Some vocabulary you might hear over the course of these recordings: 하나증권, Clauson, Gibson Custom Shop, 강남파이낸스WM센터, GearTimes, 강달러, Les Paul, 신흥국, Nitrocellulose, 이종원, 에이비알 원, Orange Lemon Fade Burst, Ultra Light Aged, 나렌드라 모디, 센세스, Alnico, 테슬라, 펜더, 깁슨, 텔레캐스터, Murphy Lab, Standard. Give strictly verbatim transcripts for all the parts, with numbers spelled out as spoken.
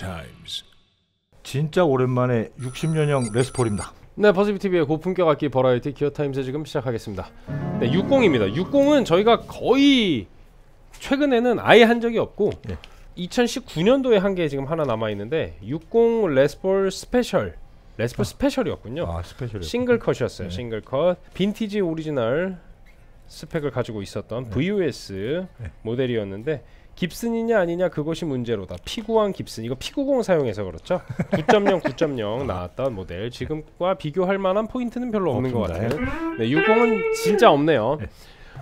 GearTimes. 진짜 오랜만에 육십 년형 레스폴입니다. 네, 버즈비티비의 고품격 악기 버라이티 기어타임즈 지금 시작하겠습니다. 네, 육십입니다. 육십은 저희가 거의 최근에는 아예 한 적이 없고, 네. 이천십구 년도에 한 게 지금 하나 남아있는데 육십 레스폴 스페셜, 레스폴 아. 스페셜이었군요. 아, 스페셜이었군요. 싱글컷이었어요. 네. 싱글컷 빈티지 오리지널 스펙을 가지고 있었던, 네. 브이오에스, 네. 모델이었는데 깁슨이냐 아니냐 그것이 문제로다. 피구왕 깁슨, 이거 피구공 사용해서 그렇죠. 구 점 영, 구 점 영 나왔던 모델, 지금과 비교할 만한 포인트는 별로 없는 것 같아요. 네, 육십은 진짜 없네요. 네.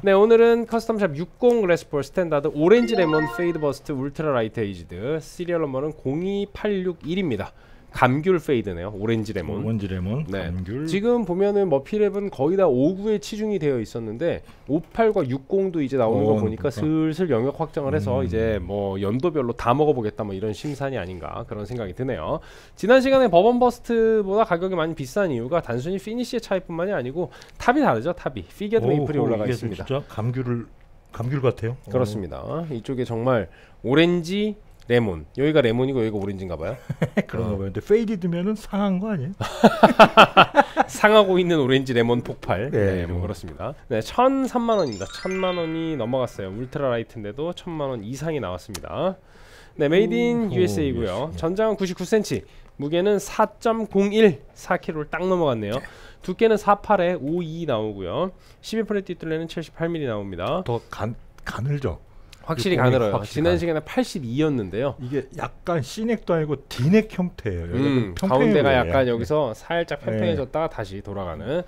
네, 오늘은 커스텀샵 육십 레스폴 스탠다드 오렌지 레몬 페이드 버스트 울트라 라이트 에이지드, 시리얼 넘버는 공이팔육일입니다 감귤 페이드네요. 오렌지 레몬, 오렌지 레몬, 네. 감귤. 지금 보면은 머피랩은 거의 다 오십구에 치중이 되어 있었는데 오십팔과 육십도 이제 나오는 거 보니까 슬슬 영역 확장을 해서 음. 이제 뭐 연도별로 다 먹어보겠다 뭐 이런 심산이 아닌가 그런 생각이 드네요. 지난 시간에 버번 버스트보다 가격이 많이 비싼 이유가 단순히 피니시의 차이뿐만이 아니고 탑이 다르죠. 탑이 피겟 메이플이 올라가 있습니다. 진짜 감귤을 감귤 같아요. 그렇습니다. 오. 이쪽에 정말 오렌지 레몬, 여기가 레몬이고 여기가 오렌지인가봐요. 그런가 봐요. 근데 페이디드면은 상한 거 아니에요? 상하고 있는 오렌지 레몬 폭발. 네, 네, 뭐 그렇습니다. 네, 천삼만 원입니다. 천만 원이 넘어갔어요. 울트라 라이트인데도 천만 원 이상이 나왔습니다. 네, 메이드 인 유에스에이고요. 전장은 구십구 센티미터, 무게는 사 점 공일, 사 킬로그램을 딱 넘어갔네요. 두께는 사십팔에 오십이 나오고요. 십이 프렛 뒷둘레는 칠십팔 밀리미터 나옵니다. 더 간, 가늘죠? 확실히 가늘어요. 확실히 지난 시간에 팔십이였는데요. 이게 약간 C넥도 아니고 D넥 형태예요. 음, 가운데가 약간 약. 여기서 살짝 팽팽해졌다가, 네. 다시 돌아가는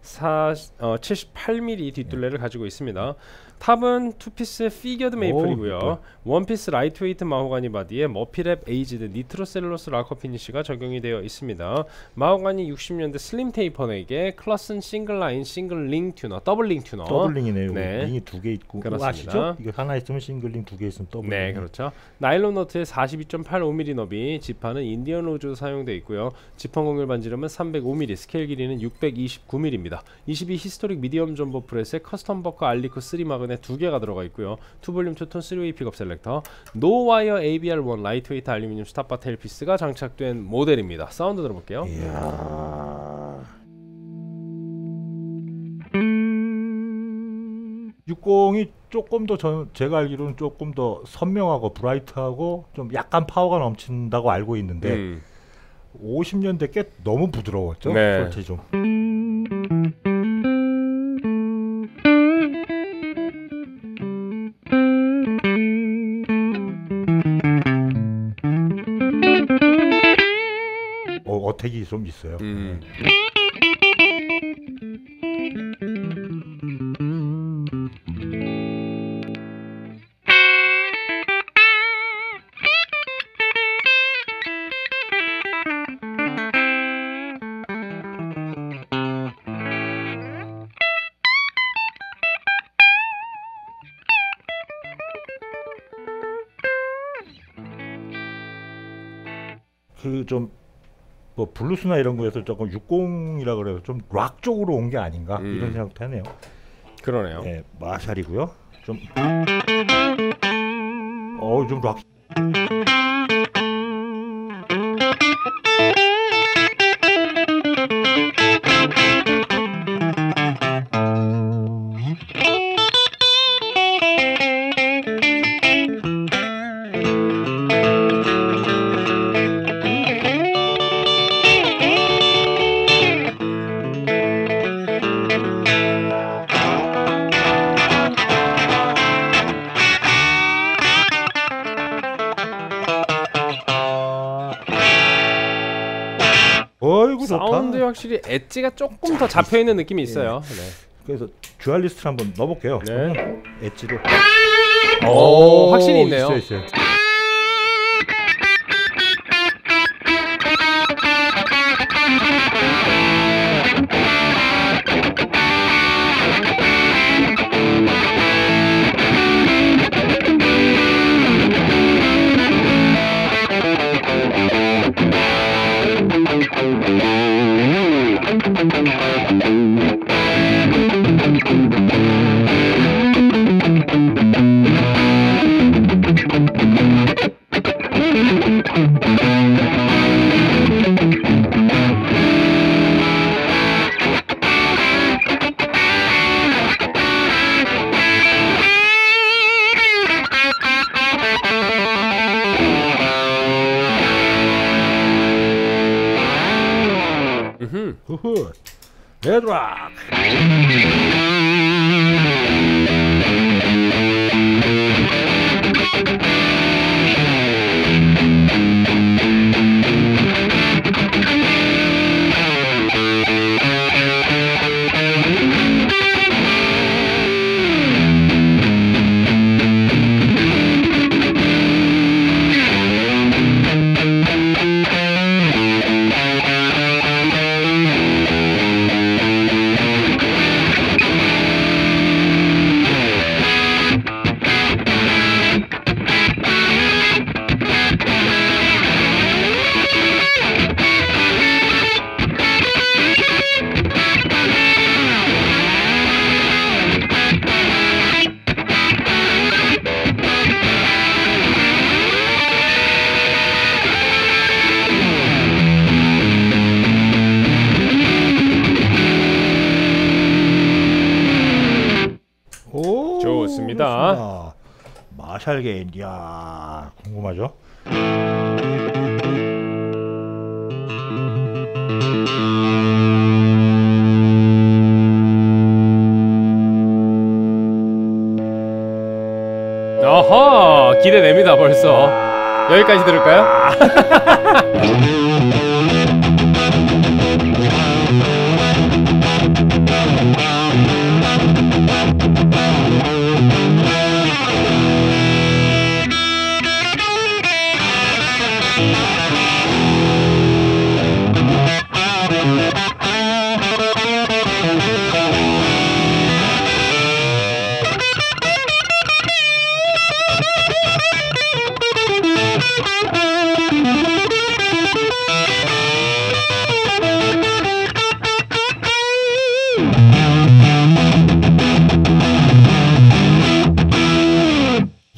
사, 어, 칠십팔 밀리미터 뒷둘레를, 네. 가지고 있습니다. 탑은 투피스 피겨드 메이플이고요. 오, 원피스 라이트웨이트 마호가니 바디에 머피랩 에이지드 니트로셀룰로스 락커 피니쉬가 적용이 되어 있습니다. 마호가니 육십 년대 슬림 테이퍼넥에 클라슨 싱글라인 싱글링 튜너, 더블링 튜너. 더블링이네요. 네. 링이 두 개 있고. 그렇습니다. 아시죠? 이거 하나 있으면 싱글링, 두 개 있으면 더블링. 네, 그렇죠. 나일론 너트에 사십이 점 팔오 밀리미터 너비, 지판은 인디언 로즈도 사용되어 있고요. 지판 공률 반지름은 삼백오 밀리미터, 스케일 길이는 육백이십구 밀리미터입니다. 이십이 히스토릭 미디엄 존버 프레스에 커스텀 버커 알리코 쓰리 마그넷 두 개가 들어가 있고요. 투볼륨 투톤 쓰리웨이 픽업 셀렉터, 노와이어 에이비알 원 라이트웨이트 알루미늄 스탑바 테일피스가 장착된 모델입니다. 사운드 들어볼게요. 이야... 육십이 조금 더, 전, 제가 알기로는 조금 더 선명하고 브라이트하고 좀 약간 파워가 넘친다고 알고 있는데 음. 오십 년대 꽤 너무 부드러웠죠? 네. 솔직히 좀. 어택이 좀 있어요. 음. 그 좀 뭐 블루스나 이런 거에서 조금 육십이라 그래서 좀 락 쪽으로 온 게 아닌가 음. 이런 생각도 하네요. 그러네요. 네, 마샬이고요. 좀 어, 좀 락. 사운드 확실히 엣지가 조금 자, 더 잡혀 있는 느낌이 있어요. 네. 네. 그래서 듀얼리스트 한번 넣어볼게요. 네. 엣지를. 오, 확실히 있네요. 있어요, 있어요. 후후. 레드락. 좋습니다. 마샬게인, 이야, 궁금하죠? 어허, 기대됩니다 벌써. 여기까지 들을까요?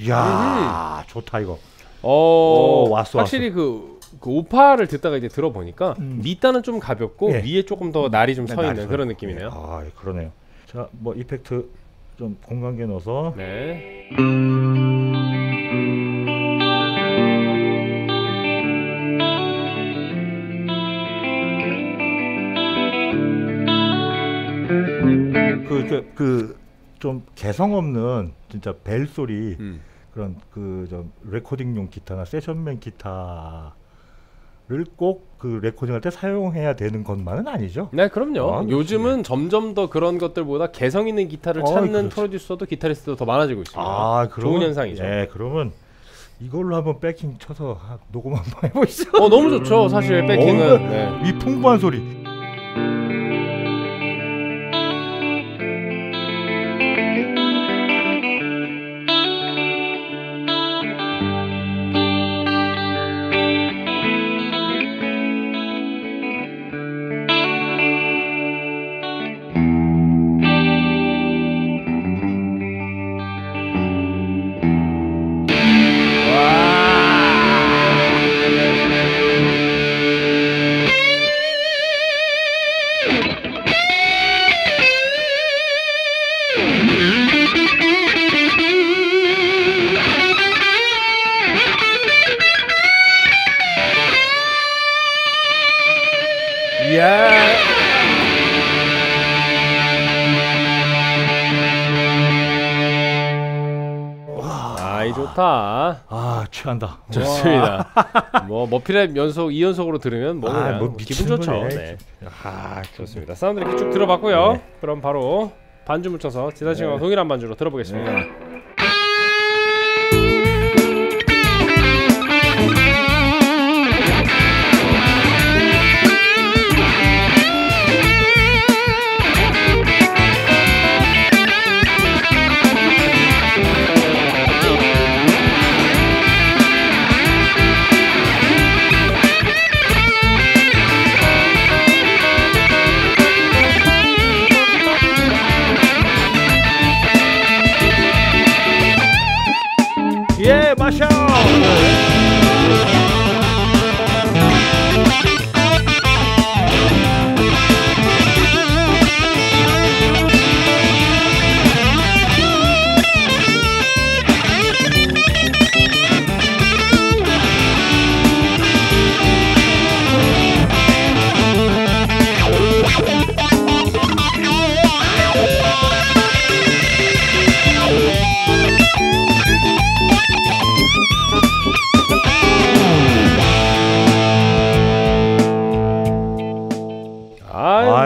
야, 좋다 이거. 어, 오, 왔어, 확실히 왔어. 그, 그 우파를 듣다가 이제 들어보니까 음. 밑단은 좀 가볍고 예. 위에 조금 더 날이 좀 서 네, 있는 그런 느낌이네요. 네. 아, 그러네요. 자, 뭐 이펙트 좀 공간계 넣어서. 네. 그, 저, 그 좀 개성 없는 진짜 벨 소리. 음. 그런 그 좀 레코딩용 기타나 세션맨 기타를 꼭 그 레코딩할 때 사용해야 되는 것만은 아니죠? 네, 그럼요. 아, 요즘은 점점 더 그런 것들보다 개성 있는 기타를 찾는 아, 프로듀서도 기타리스트도 더 많아지고 있습니다. 아, 그럼, 좋은 현상이죠. 네, 그러면 이걸로 한번 백킹 쳐서 녹음 한번 해보시죠. 어, 너무 좋죠. 사실 백킹은 어, 네. 이 풍부한 소리. 좋다. 아, 취한다. 좋습니다. 뭐 머피랩 연속 이 연속으로 들으면 뭐, 아, 뭐 기분 좋죠. 네. 아, 좋습니다. 사운드 이렇게 쭉 들어봤고요. 네. 그럼 바로 반주 묻혀서 지난 시간과 네. 동일한 반주로 들어보겠습니다. 네.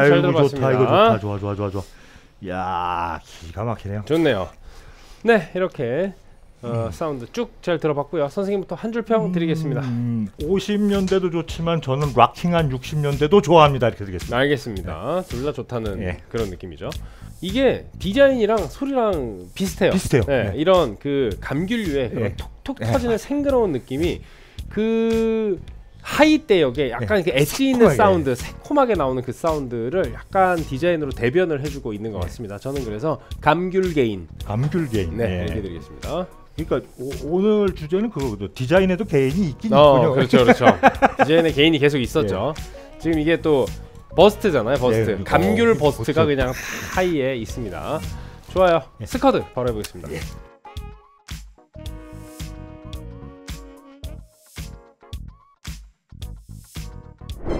아이고, 잘 들어봤습니다. 좋다, 이거 좋다. 좋아, 좋아, 좋아, 좋아. 이야, 기가 막히네요. 좋네요. 네, 이렇게 어, 음. 사운드 쭉 잘 들어봤고요. 선생님부터 한 줄 평 드리겠습니다. 음, 오십 년대도 좋지만 저는 락킹한 육십 년대도 좋아합니다. 이렇게 드리겠습니다. 알겠습니다. 네. 둘 다 좋다는 예. 그런 느낌이죠. 이게 디자인이랑 소리랑 비슷해요. 비슷해요. 네, 네. 이런 그 감귤류의 그런 예. 톡톡 터지는 예. 생그러운 느낌이 그 하이대역에 약간 예. 엣지 있는 새콤하게. 사운드, 새콤하게 나오는 그 사운드를 약간 디자인으로 대변을 해주고 있는 것 같습니다. 저는 그래서 감귤개인. 감귤개인. 네, 예. 이렇게 드리겠습니다. 그러니까 오, 오늘 주제는 그거거든요. 디자인에도 개인이 있긴 어, 있군요. 그렇죠, 그렇죠. 디자인에 개인이 계속 있었죠. 예. 지금 이게 또 버스트잖아요, 버스트. 예, 감귤 어, 버스트가 버스트. 그냥 하이에 있습니다. 좋아요. 예. 스커드 바로 해보겠습니다. 예.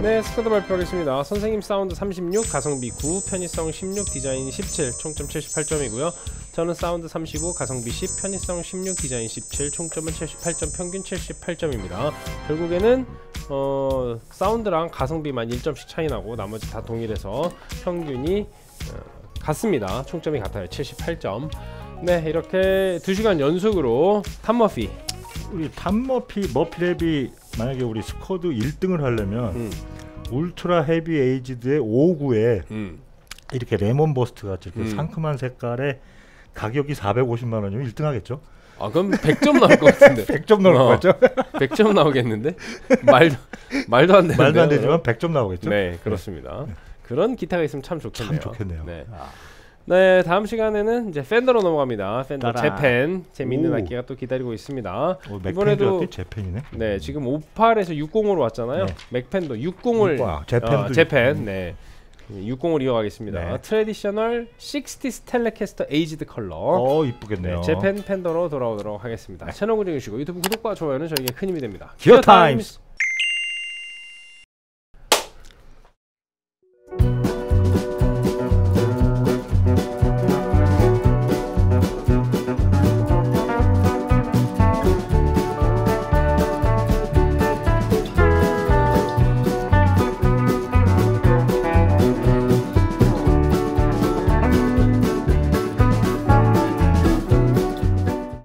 네, 스쿼드 발표하겠습니다. 선생님 사운드 삼십육, 가성비 구, 편의성 십육, 디자인 십칠, 총점 칠십팔 점이고요. 저는 사운드 삼십오, 가성비 십, 편의성 십육, 디자인 십칠, 총점은 칠십팔 점, 평균 칠십팔 점입니다. 결국에는 어, 사운드랑 가성비만 일 점씩 차이 나고 나머지 다 동일해서 평균이 어, 같습니다. 총점이 같아요. 칠십팔 점. 네, 이렇게 두 시간 연속으로 탐머피 우리 탐머피 머피랩이 만약에 우리 스쿼드 일 등을 하려면 음. 울트라 헤비 에이지드의 오구에 음. 이렇게 레몬 버스트 같이 음. 상큼한 색깔에 가격이 사백오십만 원이면 일 등 하겠죠? 아, 그럼 백 점 나올 것 같은데. 백 점 나올 어, 것 같죠? 백 점 나오겠는데? 말도, 말도 안 되는데. 말도 안 되지만 백 점 나오겠죠? 네, 그렇습니다. 네. 그런 기타가 있으면 참 좋겠네요. 참 좋겠네요. 네. 아. 네, 다음 시간에는 이제 펜더로 넘어갑니다. 펜더 따라. 재팬 재밌는 오. 악기가 또 기다리고 있습니다. 오, 이번에도 재팬이네. 네, 지금 오십팔에서 육십으로 왔잖아요. 네. 맥펜더 육십을 아, 재팬, 어, 재팬. 네, 육십을 이어가겠습니다. 네. 트래디셔널 식스티스 텔레캐스터 에이지드 컬러. 어, 이쁘겠네요. 네, 재팬 펜더로 돌아오도록 하겠습니다. 네. 채널 고정해주시고 유튜브 구독과 좋아요는 저에게 큰 힘이 됩니다. 기어타임스.